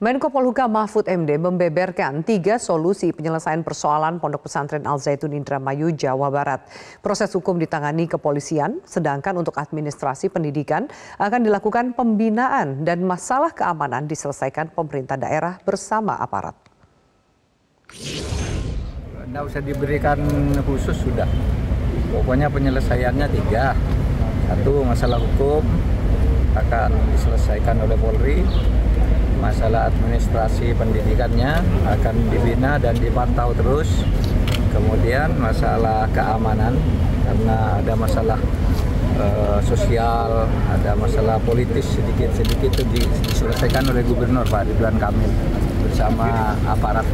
Menko Polhukam Mahfud MD membeberkan 3 solusi penyelesaian persoalan Pondok Pesantren Al Zaytun Indramayu, Jawa Barat. Proses hukum ditangani kepolisian, sedangkan untuk administrasi pendidikan akan dilakukan pembinaan dan masalah keamanan diselesaikan pemerintah daerah bersama aparat. Nggak usah diberikan khusus sudah, pokoknya penyelesaiannya 3. 1, masalah hukum akan diselesaikan oleh Polri. Masalah administrasi pendidikannya akan dibina dan dipantau terus. Kemudian masalah keamanan, karena ada masalah sosial, ada masalah politis sedikit-sedikit, diselesaikan oleh Gubernur Pak Ridwan Kamil bersama aparat.